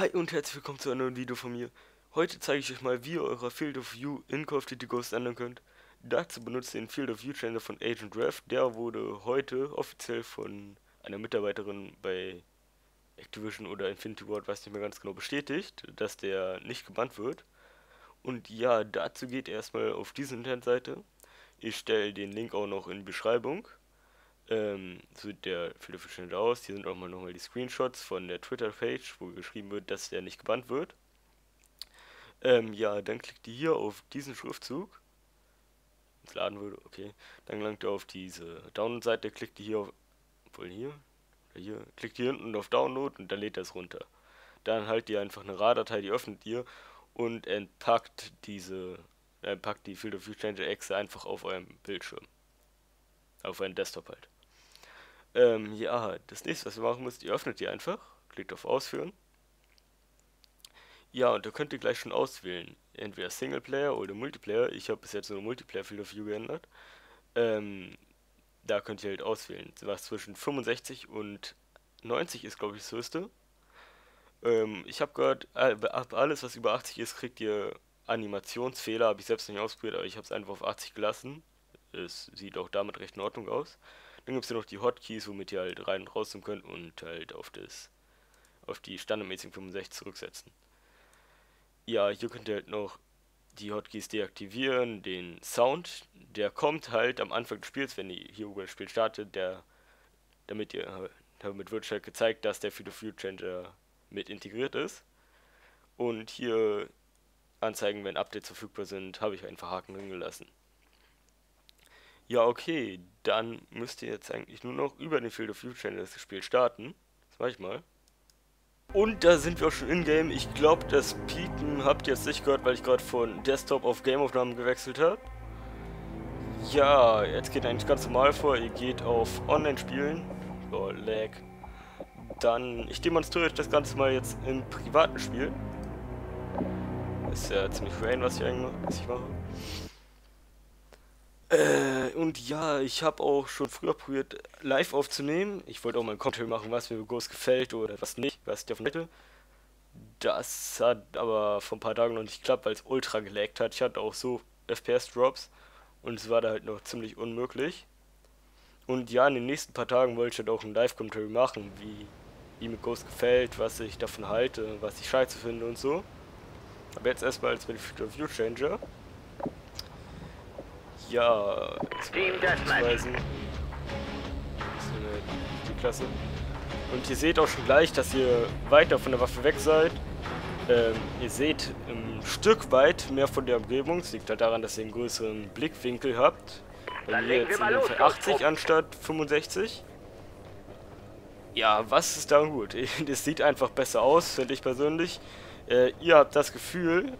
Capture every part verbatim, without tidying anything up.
Hi und herzlich willkommen zu einem neuen Video von mir. Heute zeige ich euch mal, wie ihr eurer Field of View in Call of Duty Ghosts ändern könnt. Dazu benutzt ihr den Field of View Changer von AgentRev. Der wurde heute offiziell von einer Mitarbeiterin bei Activision oder Infinity Ward, weiß nicht mehr ganz genau, bestätigt, dass der nicht gebannt wird. Und ja, dazu geht ihr erstmal auf diese Internetseite. Ich stelle den Link auch noch in die Beschreibung. Ähm, so sieht der Field of View Changer aus. Hier sind auch mal nochmal die Screenshots von der Twitter-Page, wo geschrieben wird, dass der nicht gebannt wird. Ähm, ja, dann klickt ihr hier auf diesen Schriftzug. Wenn es laden würde, okay. Dann gelangt ihr auf diese Download-Seite, klickt ihr hier auf, obwohl hier, hier, klickt hier hinten auf Download und dann lädt das runter. Dann haltet ihr einfach eine R A R-Datei, die öffnet ihr und entpackt diese, äh, packt die Field of View Changer-Exe einfach auf eurem Bildschirm. Auf euren Desktop halt. Ähm, ja, das nächste, was ihr machen müsst, ihr öffnet die einfach, klickt auf Ausführen. Ja, und da könnt ihr gleich schon auswählen, entweder Singleplayer oder Multiplayer. Ich habe bis jetzt nur Multiplayer Field of View geändert. Ähm, da könnt ihr halt auswählen, was zwischen fünfundsechzig und neunzig ist, glaube ich, das höchste. Ähm, ich habe gehört, alles, was über achtzig ist, kriegt ihr Animationsfehler. Habe ich selbst nicht ausprobiert, aber ich habe es einfach auf achtzig gelassen. Es sieht auch damit recht in Ordnung aus. Dann gibt es hier noch die Hotkeys, womit ihr halt rein und rauszoomen könnt und halt auf das auf die standardmäßigen fünfundsechzig zurücksetzen. Ja, hier könnt ihr halt noch die Hotkeys deaktivieren, den Sound, der kommt halt am Anfang des Spiels, wenn ihr hier über das Spiel startet, der damit ihr damit wird halt gezeigt, dass der Field of View Changer mit integriert ist. Und hier anzeigen, wenn Updates verfügbar sind, habe ich einfach Haken drin gelassen. Ja, okay, dann müsst ihr jetzt eigentlich nur noch über den Field of View Changer das Spiel starten. Das mache ich mal. Und da sind wir auch schon in-game. Ich glaube, das Piepen habt ihr jetzt nicht gehört, weil ich gerade von Desktop auf Gameaufnahmen gewechselt habe. Ja, jetzt geht eigentlich ganz normal vor. Ihr geht auf Online-Spielen. Oh, lag. Dann, ich demonstriere euch das Ganze mal jetzt im privaten Spiel. Ist ja ziemlich rain, was ich eigentlich was ich mache. Äh, und ja, ich habe auch schon früher probiert, live aufzunehmen. Ich wollte auch mal ein Cocktail machen, was mir groß gefällt oder was nicht, was ich davon hätte. Das hat aber vor ein paar Tagen noch nicht geklappt, weil es ultra gelaggt hat. Ich hatte auch so F P S-Drops und es war da halt noch ziemlich unmöglich. Und ja, in den nächsten paar Tagen wollte ich halt auch ein Live-Commentary machen, wie, wie mir groß gefällt, was ich davon halte, was ich scheiße finde und so. Aber jetzt erstmal als Field of View Changer. Ja, Team Deathmatch. Die Klasse. Und ihr seht auch schon gleich, dass ihr weiter von der Waffe weg seid. Ähm, ihr seht ein Stück weit mehr von der Umgebung. Es liegt halt daran, dass ihr einen größeren Blickwinkel habt. Bei mir jetzt in dem Fall achtzig anstatt fünfundsechzig. Ja, was ist daran gut? Das sieht einfach besser aus, finde ich persönlich. Äh, ihr habt das Gefühl,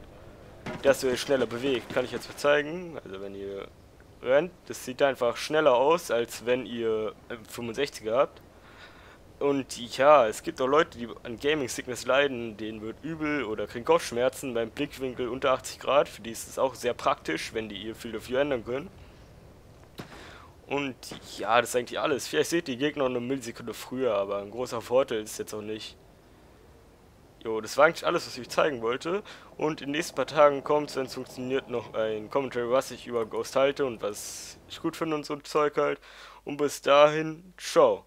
dass ihr euch schneller bewegt, kann ich jetzt mal zeigen. Also wenn ihr rennt, das sieht einfach schneller aus, als wenn ihr fünfundsechziger habt. Und ja, es gibt auch Leute, die an Gaming Sickness leiden, denen wird übel oder kriegen Kopfschmerzen beim Blickwinkel unter achtzig Grad. Für die ist es auch sehr praktisch, wenn die ihr Field of View ändern können. Und ja, das ist eigentlich alles. Vielleicht seht ihr die Gegner eine Millisekunde früher, aber ein großer Vorteil ist es jetzt auch nicht. Jo, das war eigentlich alles, was ich euch zeigen wollte. Und in den nächsten paar Tagen kommt, wenn es funktioniert, noch ein Commentary, was ich über Ghost halte und was ich gut finde und so ein Zeug halt. Und bis dahin, ciao.